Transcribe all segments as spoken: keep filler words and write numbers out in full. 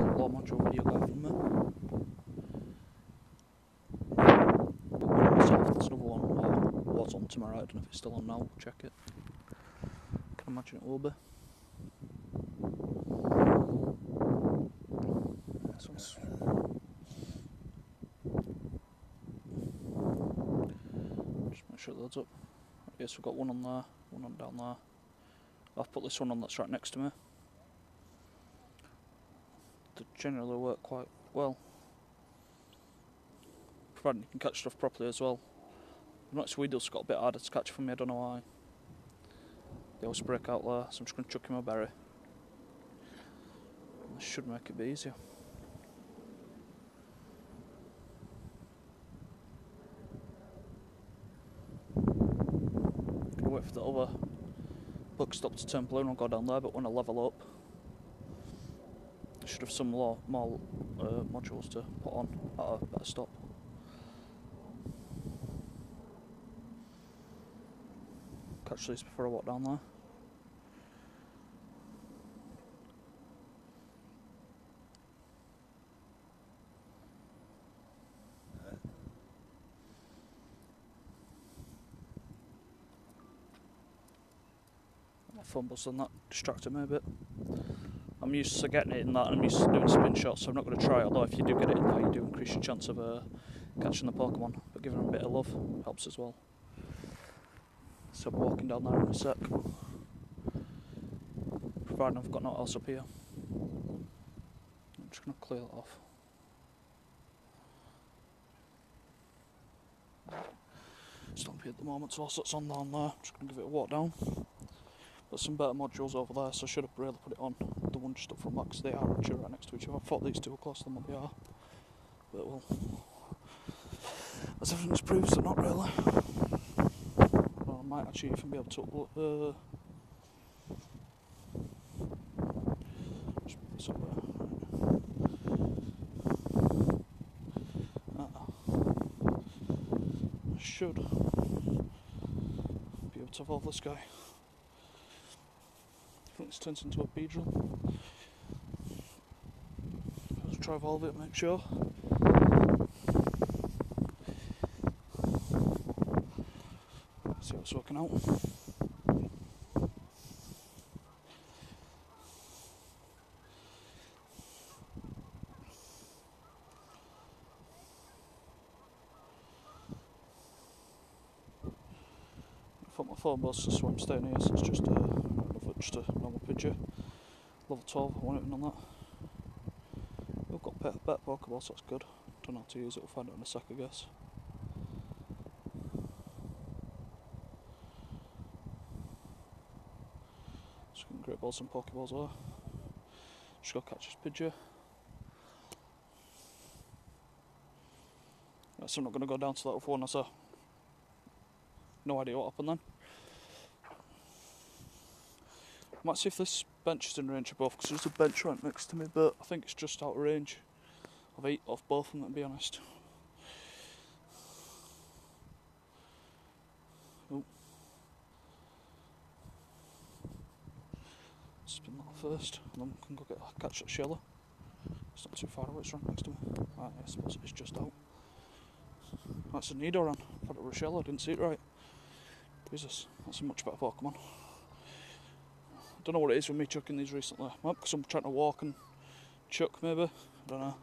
quite a lot much over you got from me. There's another one, or was on to my right, I don't know if it's still on now, we'll check it. I can imagine it will be. This one's... Just make sure that's up. I guess we've got one on there, one on down there. I've put this one on that's right next to me. They generally work quite well, provided you can catch stuff properly as well. I've noticed Weedle's got a bit harder to catch for me, I don't know why. They always break out there, so I'm just going to chuck him a berry. This should make it be easier. I'm going to wait for the other book stop to turn blue and I'll go down there, but when I level up, I should have some more uh, modules to put on at a better stop. Catch these before I walk down there. Fumbles and that distracted me a bit. I'm used to getting it in that and I'm used to doing spin shots, so I'm not going to try it, although if you do get it in that you do increase your chance of uh, catching the Pokemon, but giving them a bit of love helps as well. So I'm walking down there in a sec, providing I've got nothing else up here. I'm just going to clear that off. It's lumpy at the moment, so I'll set some down there. I'm just going to give it a walk down. There's some better modules over there, so I should have really put it on the one just up from back, because they are actually right next to each other. I thought these two were closer than what they are, but well, as evidence proves, they're not really. Well, I might actually even be able to upload. Uh, just put this up there. Uh, I should be able to evolve this guy. This turns into a Beedrill. Let's try evolve it, make sure. Let's see how it's working out. I've got my phone bus, so I'm staying here, so it's just a uh, Just a normal Pidgey, level twelve, I want it on that. We've got a better Pokeball, so that's good. Don't know how to use it, we'll find out in a sec I guess. Just going to Great Balls and Pokeballs there. Just got to catch this Pidgey. Right, so I'm not going to go down to that other one, so no idea what happened then. I might see if this bench is in range of both, because there's a bench right next to me, but I think it's just out of range of eight off both of them, to be honest. Oh. Spin that first, and then we can go get catch that Sheller. It's not too far away, it's right next to me. Right, I suppose it's just out. That's a Nido run. I thought it was Rochelle, I didn't see it right. Jesus, that's a much better Pokemon. I don't know what it is with me chucking these recently. Well, because I'm trying to walk and chuck, maybe. I don't know.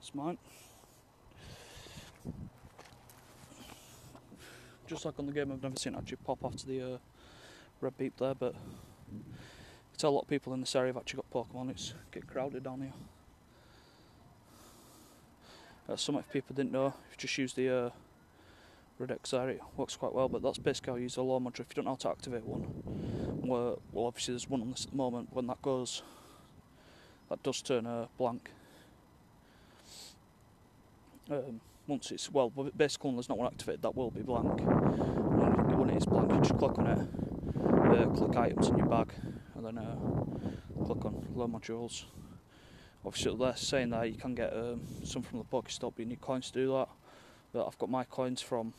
That's mine. Just like on the game, I've never seen it actually pop after the uh, red beep there, but I tell a lot of people in this area have actually got Pokemon. It's getting crowded down here. Uh, some if people didn't know, if you just use the uh, red X there, it works quite well, but that's basically how you use the law module if you don't know how to activate one. Where, well, obviously there's one on this at the moment. When that goes, that does turn uh, blank. Um, once it's, well, basically when there's not one activated, that will be blank. When, when it is blank, you just click on it, uh, click items in your bag, and then uh, click on law modules. Obviously they're saying that you can get um, some from the Pokestop, but you need coins to do that. But I've got my coins from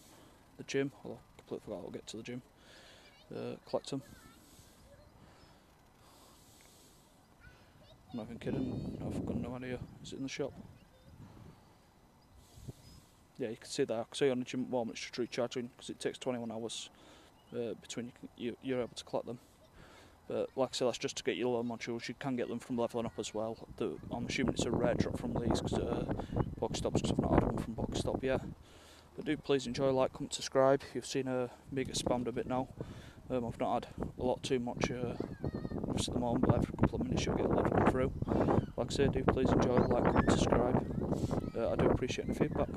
the gym, although I completely forgot I'll get to the gym. Uh, collect them. I'm not even kidding, I've got no idea. Is it in the shop? Yeah, you can see that. I can see on the gym at the moment it's just recharging because it takes twenty-one hours uh, between you, can, you you're able to collect them. But like I said, that's just to get your low modules. You can get them from leveling up as well. The, I'm assuming it's a rare drop from these because uh, Pokestops, because I've not had one from Pokestop yet. But do please enjoy, like, comment, subscribe. You've seen uh, me get spammed a bit now. Um, I've not had a lot too much uh, at the moment, but every couple of minutes you'll get a lot come through. Like I said, do please enjoy, like, comment, subscribe. Uh, I do appreciate the feedback.